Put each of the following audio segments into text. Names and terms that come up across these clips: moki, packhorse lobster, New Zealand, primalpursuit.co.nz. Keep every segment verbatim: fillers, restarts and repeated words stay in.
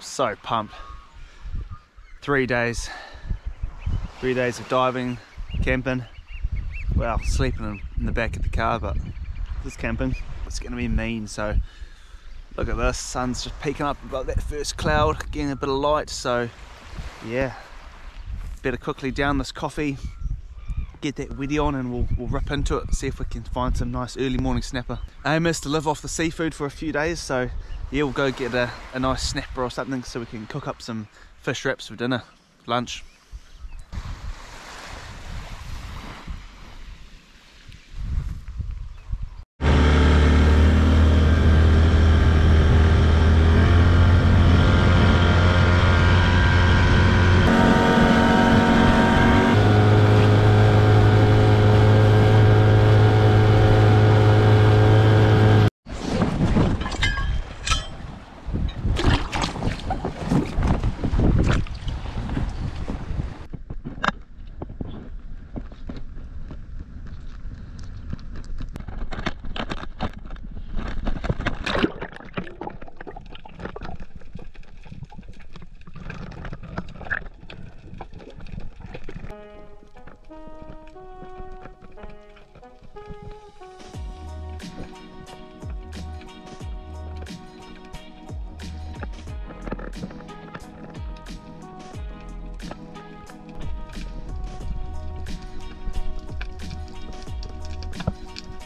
I'm so pumped. Three days, three days of diving, camping. Well, sleeping in the back of the car, but this camping, it's gonna be mean. So look at this, sun's just peeking up above that first cloud, getting a bit of light. So yeah, better quickly down this coffee, get that weddy on, and we'll, we'll rip into it, see if we can find some nice early morning snapper. Aim is to live off the seafood for a few days, so yeah, we'll go get a, a nice snapper or something so we can cook up some fish wraps for dinner, lunch.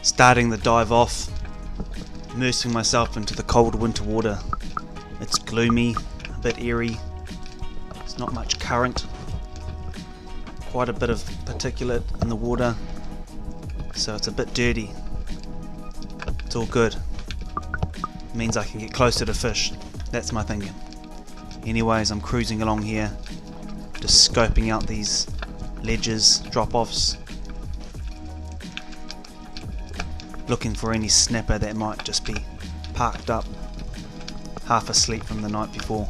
Starting the dive off, immersing myself into the cold winter water. It's gloomy, a bit eerie, there's not much current, quite a bit of particulate in the water, so it's a bit dirty. It's all good. It means I can get closer to fish, that's my thinking. Anyways, I'm cruising along here, just scoping out these ledges, drop-offs, looking for any snapper that might just be parked up, half asleep from the night before.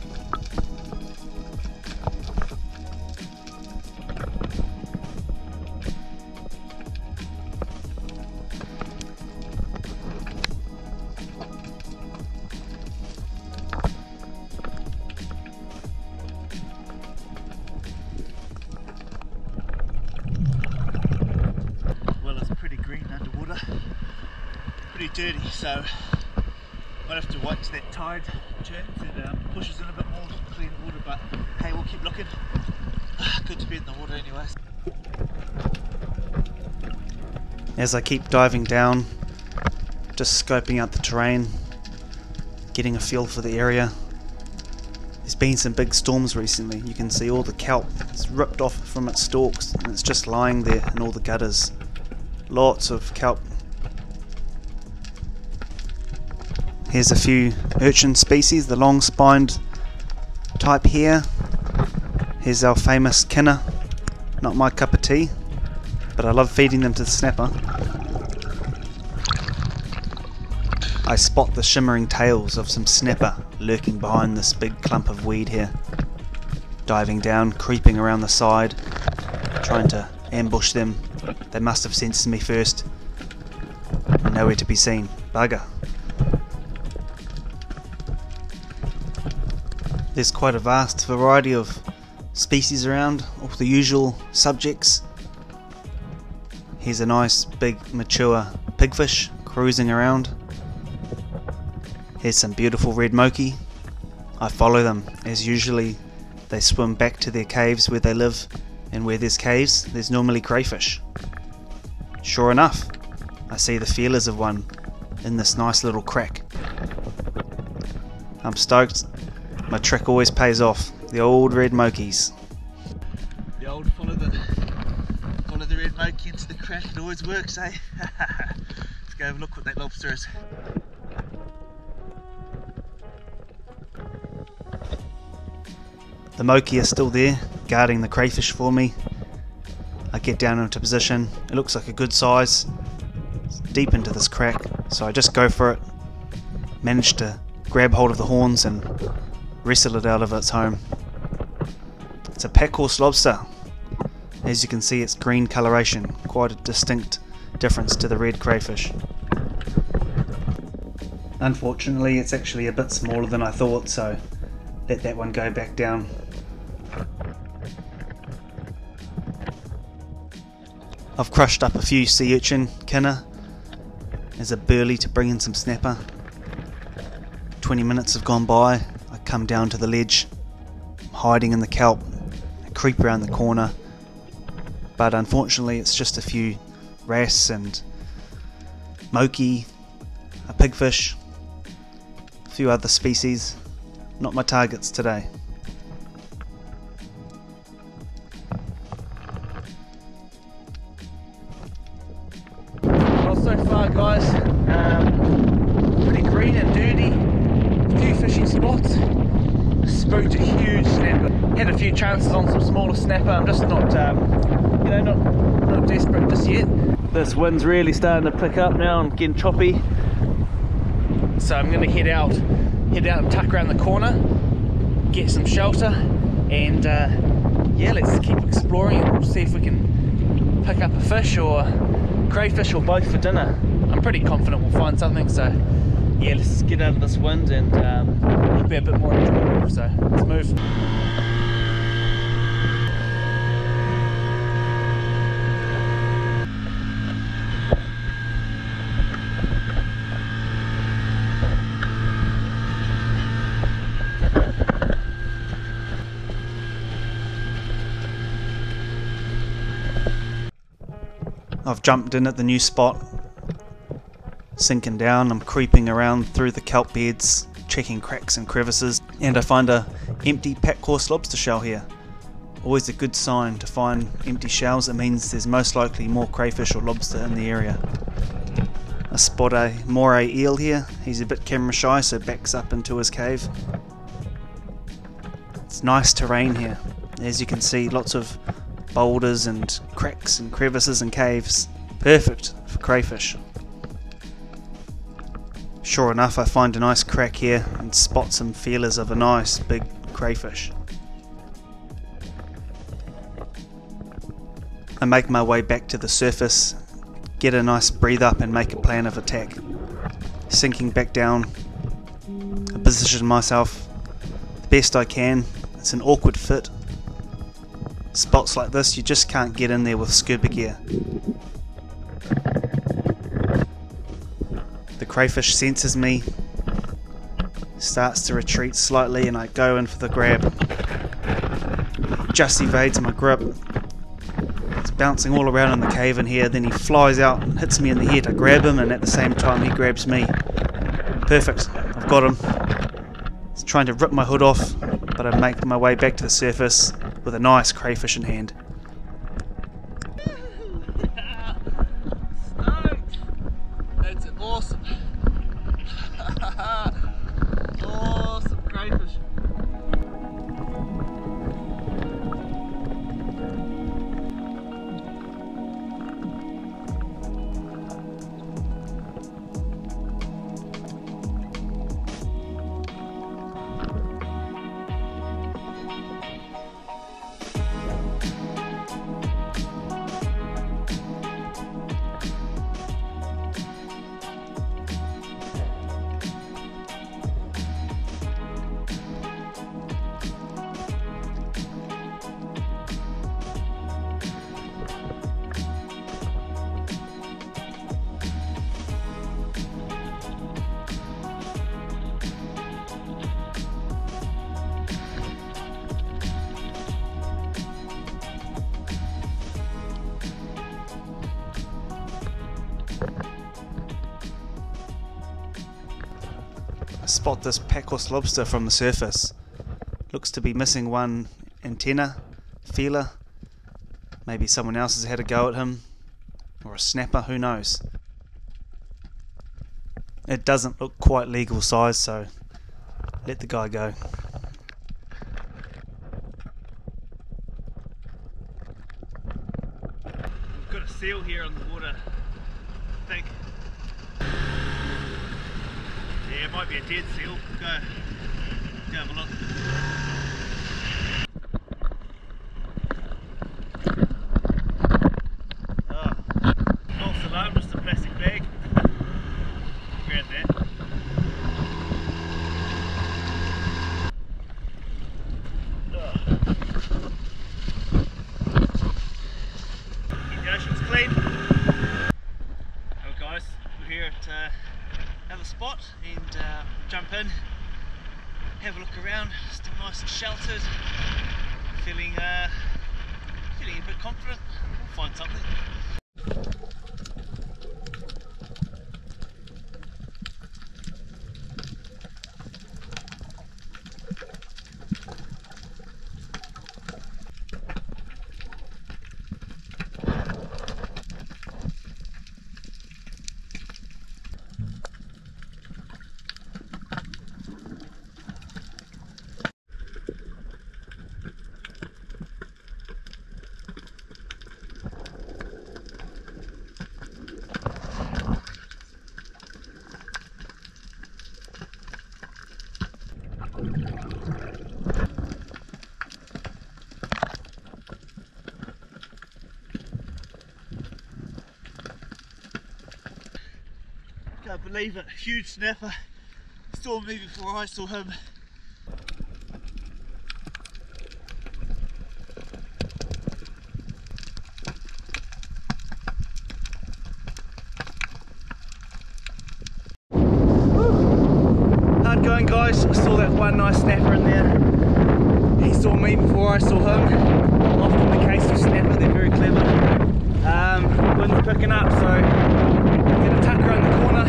Well, it's pretty green underwater. Pretty dirty, so might have to wait till that tide turns and um, pushes in a bit more to clean water, but hey, we'll keep looking. Good to be in the water anyways. As I keep diving down, just scoping out the terrain, getting a feel for the area. There's been some big storms recently. You can see all the kelp, it's ripped off from its stalks and it's just lying there in all the gutters. Lots of kelp. Here's a few urchin species, the long-spined type here. Here's our famous kinner, not my cup of tea, but I love feeding them to the snapper. I spot the shimmering tails of some snapper lurking behind this big clump of weed here. Diving down, creeping around the side, trying to ambush them. They must have sensed me first. Nowhere to be seen. Bugger. There's quite a vast variety of species around, all the usual subjects. Here's a nice big mature pigfish cruising around. Here's some beautiful red moki. I follow them, as usually they swim back to their caves where they live, and where there's caves there's normally crayfish. Sure enough, I see the feelers of one in this nice little crack. I'm stoked. My trick always pays off. The old red mokies. The old follow the follow the red moki into the crack. It always works, eh? Let's go have a look what that lobster is. The moki are still there, guarding the crayfish for me. I get down into position. It looks like a good size. It's deep into this crack, so I just go for it. Manage to grab hold of the horns and wrestle it out of its home. It's a packhorse lobster. As you can see, its green coloration, quite a distinct difference to the red crayfish. Unfortunately, it's actually a bit smaller than I thought, so let that one go back down. I've crushed up a few sea urchin kinna as a burley to bring in some snapper. twenty minutes have gone by. I come down to the ledge. I'm hiding in the kelp. I creep around the corner, but unfortunately it's just a few wrasse and moki, a pigfish, a few other species. Not my targets today. Well, so far guys, um, pretty green and dirty, a few fishing spots, spooked a huge snapper, had a few chances on some smaller snapper. I'm just not, um, you know, not, not desperate just yet. This wind's really starting to pick up now, I'm getting choppy, so I'm going to head out, head out and tuck around the corner, get some shelter, and uh, yeah, let's keep exploring and we'll see if we can pick up a fish or crayfish or both for dinner. I'm pretty confident we'll find something, so yeah, let's get out of this wind and um, it'll be a bit more enjoyable, so let's move. I've jumped in at the new spot, sinking down. I'm creeping around through the kelp beds, checking cracks and crevices, and I find a empty pack horse lobster shell here. Always a good sign to find empty shells. It means there's most likely more crayfish or lobster in the area. I spot a moray eel here. He's a bit camera shy, so backs up into his cave. It's nice terrain here. As you can see, lots of boulders and cracks and crevices and caves. Perfect for crayfish. Sure enough, I find a nice crack here and spot some feelers of a nice big crayfish. I make my way back to the surface, get a nice breathe up and make a plan of attack. Sinking back down, I position myself the best I can. It's an awkward fit. Spots like this, you just can't get in there with scuba gear. The crayfish senses me, starts to retreat slightly, and I go in for the grab. Just evades my grip. It's bouncing all around in the cave in here, then he flies out and hits me in the head. I grab him and at the same time he grabs me. Perfect, I've got him. He's trying to rip my hood off, but I make my way back to the surface with a nice crayfish in hand. Stoked! That's awesome! Awesome crayfish! I spot this packhorse lobster from the surface. Looks to be missing one antenna, feeler. Maybe someone else has had a go at him, or a snapper, who knows. It doesn't look quite legal size, so let the guy go. We've got a seal here on the water, I think. Yeah, it might be a dead seal. Go, go have a look. Oh, false alarm, just a plastic bag. Grab that. people here at uh, another spot and uh, jump in, have a look around, still nice and sheltered, feeling, uh, feeling a bit confident. We'll find something. I believe it, huge snapper, saw me before I saw him. Hard going guys, I saw that one nice snapper in there. He saw me before I saw him. Often the case with snapper, they're very clever. Um, wind's picking up, so get a tucker in the corner,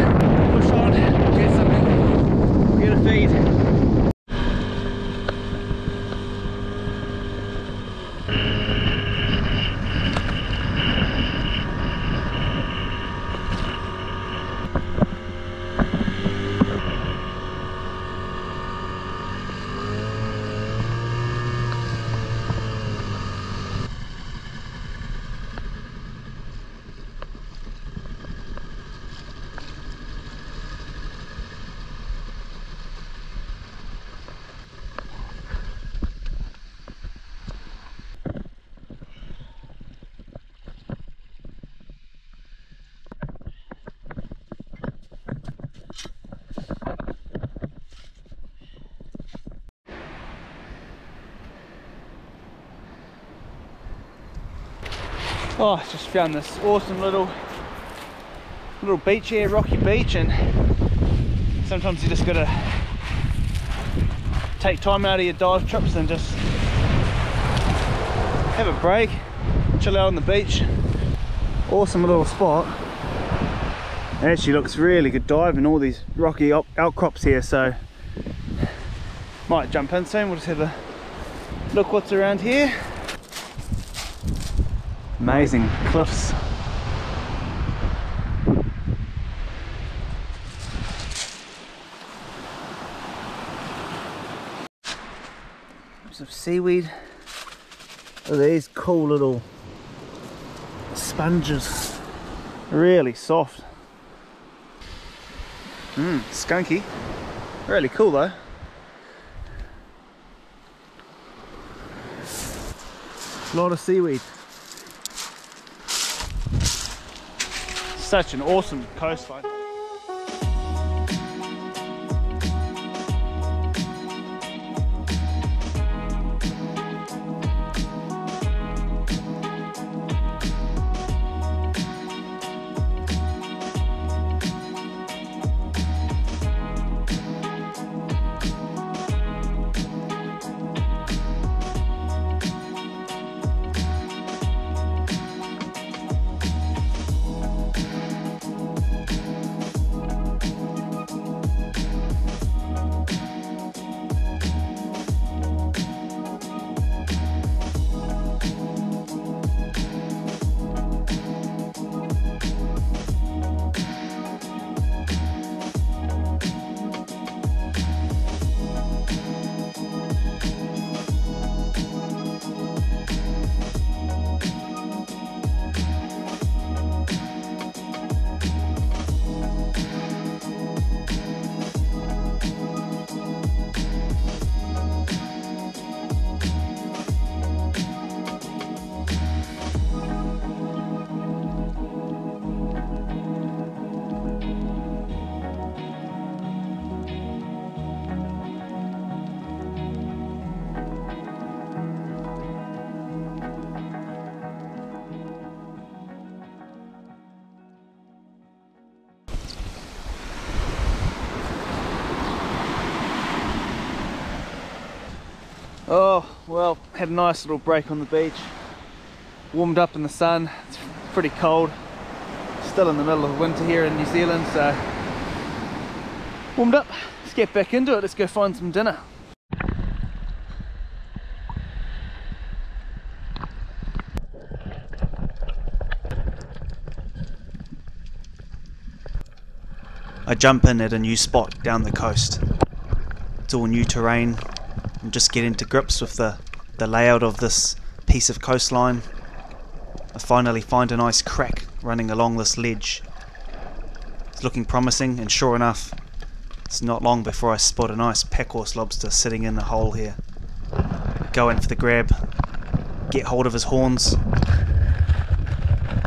push on, get something, get a feed. Oh, I just found this awesome little little beach here, rocky beach, and sometimes you just gotta take time out of your dive trips and just have a break, chill out on the beach. Awesome little spot. It actually looks really good diving, all these rocky outcrops here, so might jump in soon. We'll just have a look what's around here. Amazing cliffs. Some seaweed. Oh, these cool little sponges. Really soft. Mmm, skunky. Really cool though. A lot of seaweed. Such an awesome coastline. Oh, well, had a nice little break on the beach, warmed up in the sun. It's pretty cold, still in the middle of winter here in New Zealand, so warmed up. Let's get back into it, let's go find some dinner. I jump in at a new spot down the coast. It's all new terrain. I'm just getting to grips with the, the layout of this piece of coastline. I finally find a nice crack running along this ledge. It's looking promising, and sure enough, it's not long before I spot a nice packhorse lobster sitting in the hole here. Go in for the grab, get hold of his horns,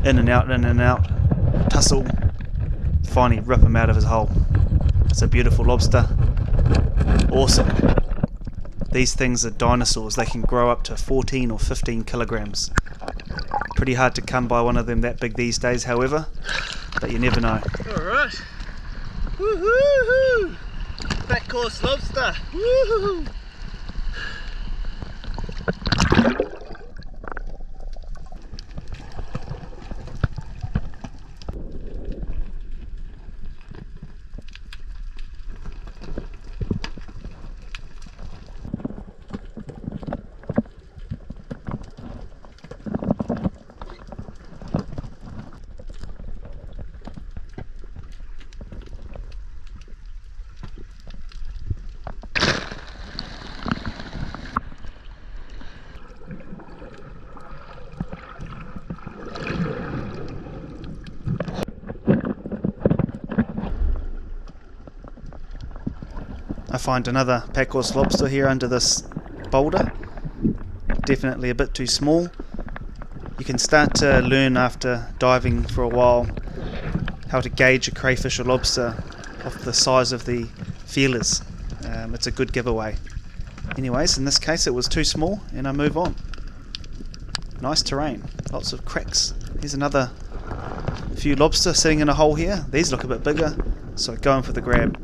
in and out, in and out, tussle, finally rip him out of his hole. It's a beautiful lobster. Awesome. These things are dinosaurs. They can grow up to fourteen or fifteen kilograms. Pretty hard to come by one of them that big these days, however, but you never know. Alright. Woohoo! Packhorse lobster. Woohoo! I find another packhorse lobster here under this boulder. Definitely a bit too small. You can start to learn after diving for a while how to gauge a crayfish or lobster off the size of the feelers. Um, it's a good giveaway. Anyways, in this case it was too small and I move on. Nice terrain, lots of cracks. Here's another few lobster sitting in a hole here. These look a bit bigger, so going for the grab.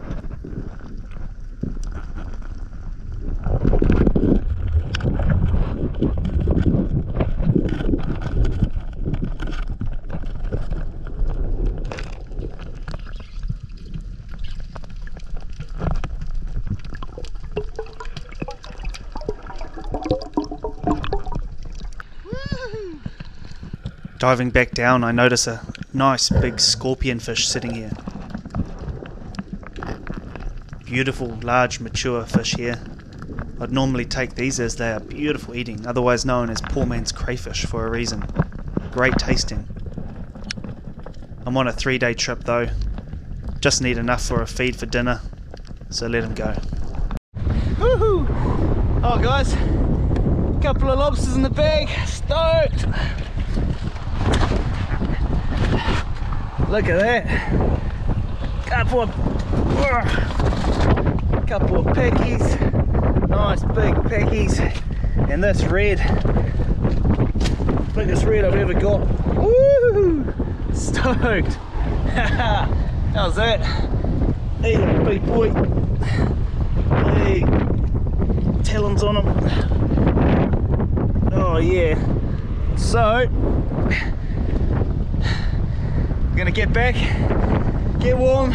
Diving back down, I notice a nice big scorpion fish sitting here. Beautiful, large, mature fish here. I'd normally take these as they are beautiful eating, otherwise known as poor man's crayfish for a reason. Great tasting. I'm on a three-day trip though. Just need enough for a feed for dinner, so let him go. Woohoo! Oh guys, couple of lobsters in the bag, stoked! Look at that. Couple of, uh, couple of peckies. Nice big peckies. And this red. Biggest red I've ever got. Woo! Stoked. How's that? Eat them, big boy. Hey. Talons on them. Oh yeah. So. We're gonna get back, get warm,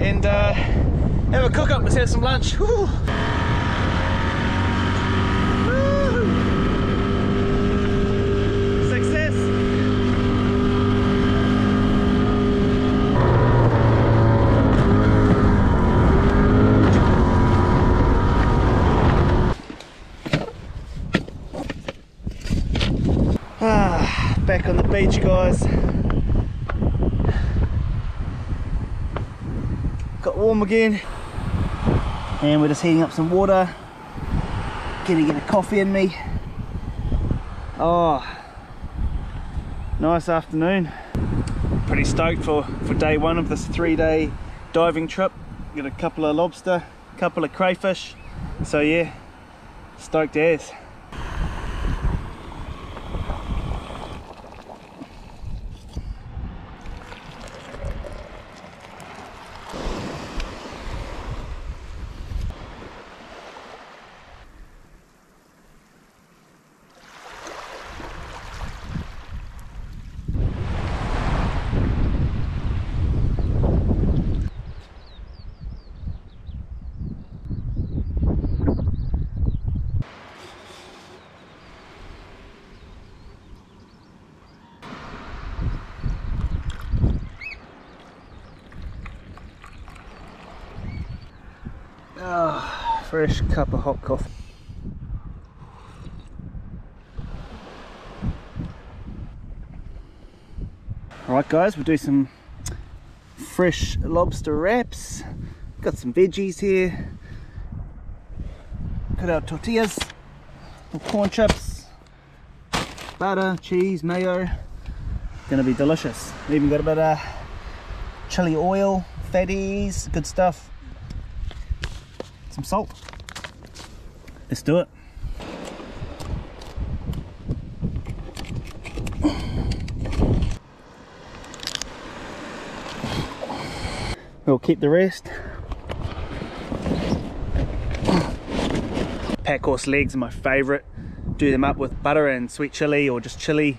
and uh, have a cook up. Let's have some lunch. Woo. Woo. Success. Ah, back on the beach, guys. Got warm again, and we're just heating up some water, gonna get a coffee in me. Oh, nice afternoon. Pretty stoked for, for day one of this three day diving trip. Got a couple of lobster, couple of crayfish, so yeah, stoked as. Oh, fresh cup of hot coffee. Alright guys, we'll do some fresh lobster wraps. Got some veggies here. Cut out tortillas, corn chips, butter, cheese, mayo. Gonna be delicious. Even got a bit of chili oil, fatties, good stuff. Some salt. Let's do it. We'll keep the rest. Pack horse legs are my favourite. Do them up with butter and sweet chili, or just chili,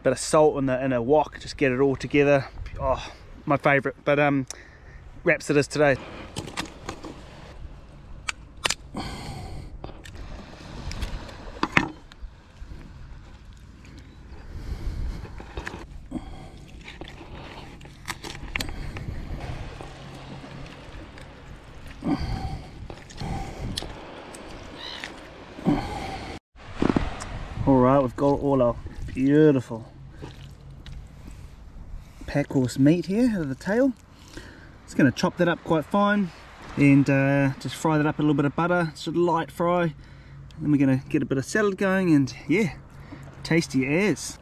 a bit of salt in, the, in a wok. Just get it all together. Oh, my favourite. But um, wraps it is today. Alright, we've got all our beautiful pack horse meat here out of the tail. It's going to chop that up quite fine and uh, just fry that up in a little bit of butter. It's a light fry. And then we're going to get a bit of salad going, and yeah, tasty as.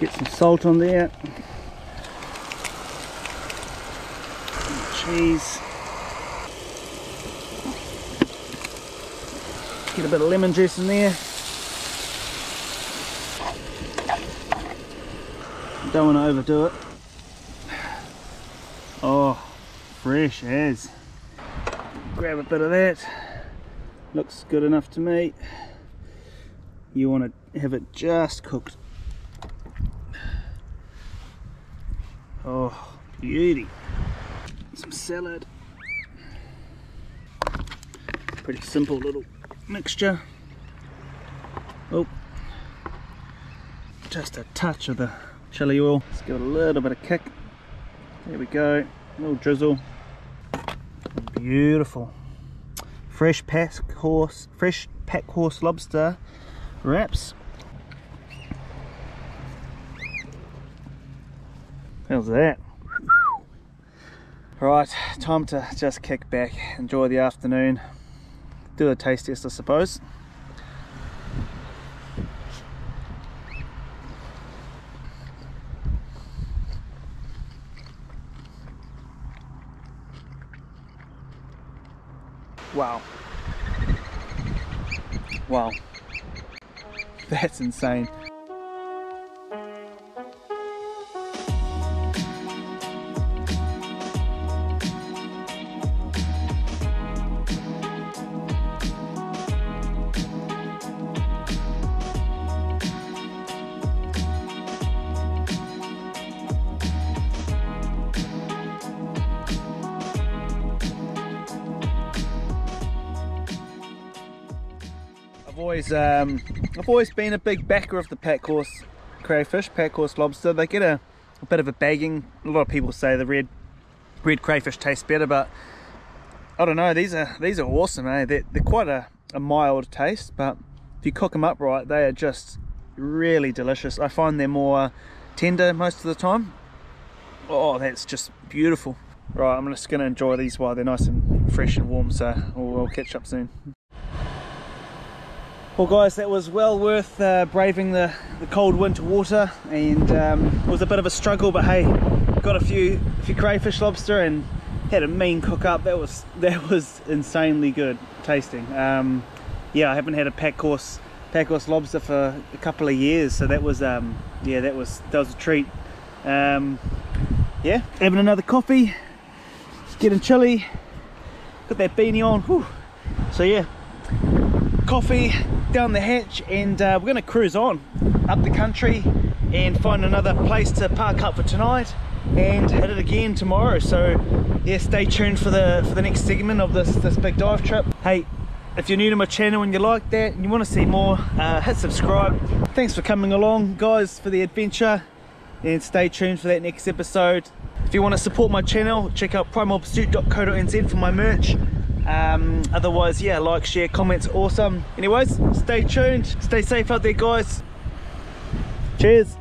Get some salt on there. Some cheese. Get a bit of lemon juice in there. Don't want to overdo it. Oh, fresh as. Grab a bit of that. Looks good enough to me. You want to have it just cooked. Oh, beauty. Some salad. Pretty simple little mixture. Oh, just a touch of the chili oil. Let's give it a little bit of kick. There we go. A little drizzle. Beautiful. Fresh pack horse, fresh pack horse lobster wraps. How's that? Right, time to just kick back, enjoy the afternoon, do a taste test I suppose. Wow. Wow. That's insane. Always, um, I've always been a big backer of the pack horse crayfish, pack horse lobster. They get a, a bit of a bagging. A lot of people say the red red crayfish tastes better, but I don't know. These are these are awesome, eh? They're, they're quite a, a mild taste, but if you cook them up right, they are just really delicious. I find they're more tender most of the time. Oh, that's just beautiful. Right, I'm just going to enjoy these while they're nice and fresh and warm, so we'll, we'll catch up soon. Well guys, that was well worth uh, braving the, the cold winter water, and um, it was a bit of a struggle, but hey, got a few a few crayfish, lobster, and had a mean cook up. That was that was insanely good tasting. Um, yeah, I haven't had a pack course pack course lobster for a couple of years, so that was um, yeah that was that was a treat. Um, yeah, having another coffee, getting chilly, got that beanie on. Whew. So yeah, coffee, down the hatch, and uh, we're going to cruise on up the country and find another place to park up for tonight and hit it again tomorrow. So yeah, stay tuned for the for the next segment of this this big dive trip. Hey, if you're new to my channel and you like that and you want to see more, uh, hit subscribe. Thanks for coming along, guys, for the adventure, and stay tuned for that next episode. If you want to support my channel, check out primal pursuit dot co dot n z for my merch. Um, otherwise, yeah, like, share, comments, awesome. Anyways, stay tuned, stay safe out there, guys. Cheers.